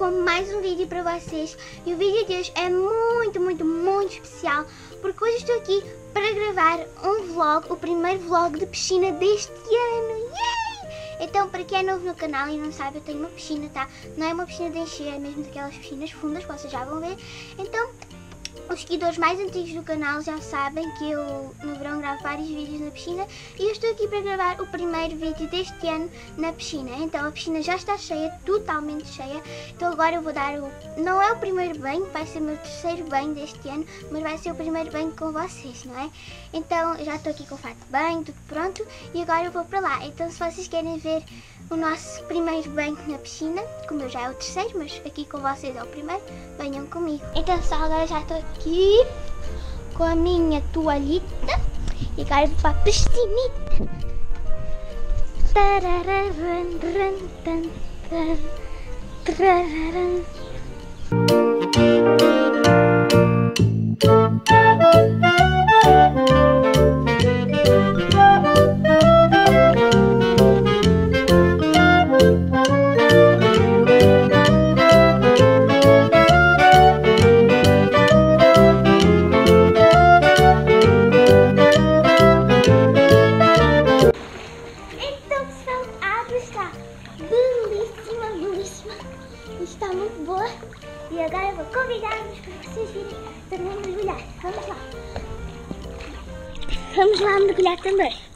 com mais um vídeo pra vocês. E o vídeo de hoje é muito especial, porque hoje estou aqui para gravar um vlog, o primeiro vlog de piscina deste ano. Yay! Então, para quem é novo no canal e não sabe, eu tenho uma piscina, tá? Não é uma piscina de encher, é mesmo daquelas piscinas fundas que vocês já vão ver. Então, os seguidores mais antigos do canal já sabem que eu no verão gravo vários vídeos na piscina, e eu estou aqui para gravar o primeiro vídeo deste ano na piscina. Então a piscina já está cheia, totalmente cheia. Então agora eu vou dar o... não é o primeiro banho, vai ser o meu terceiro banho deste ano, mas vai ser o primeiro banho com vocês, não é? Então eu já estou aqui com o fato de banho, tudo pronto, e agora eu vou para lá. Então se vocês querem ver o nosso primeiro banho na piscina, como eu já é o terceiro, mas aqui com vocês é o primeiro, venham comigo. Então pessoal, agora já estou aqui com a minha toalhita e agora vou para a piscinita. Está muito boa, e agora eu vou convidar-vos para vocês virem também mergulhar. Vamos lá mergulhar também.